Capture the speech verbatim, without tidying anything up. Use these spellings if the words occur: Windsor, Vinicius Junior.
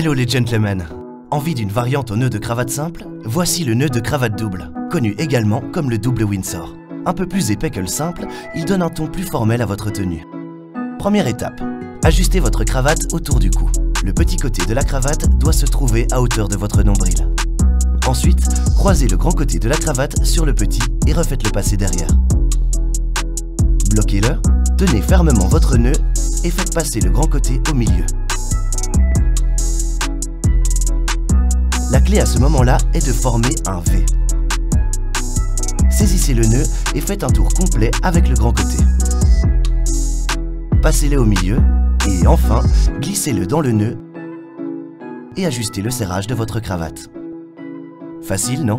Hello les gentlemen. Envie d'une variante au nœud de cravate simple? Voici le nœud de cravate double, connu également comme le double Windsor. Un peu plus épais que le simple, il donne un ton plus formel à votre tenue. Première étape, ajustez votre cravate autour du cou. Le petit côté de la cravate doit se trouver à hauteur de votre nombril. Ensuite, croisez le grand côté de la cravate sur le petit et refaites-le passer derrière. Bloquez-le, tenez fermement votre nœud et faites passer le grand côté au milieu. La clé à ce moment-là est de former un V. Saisissez le nœud et faites un tour complet avec le grand côté. Passez-le au milieu et enfin, glissez-le dans le nœud et ajustez le serrage de votre cravate. Facile, non ?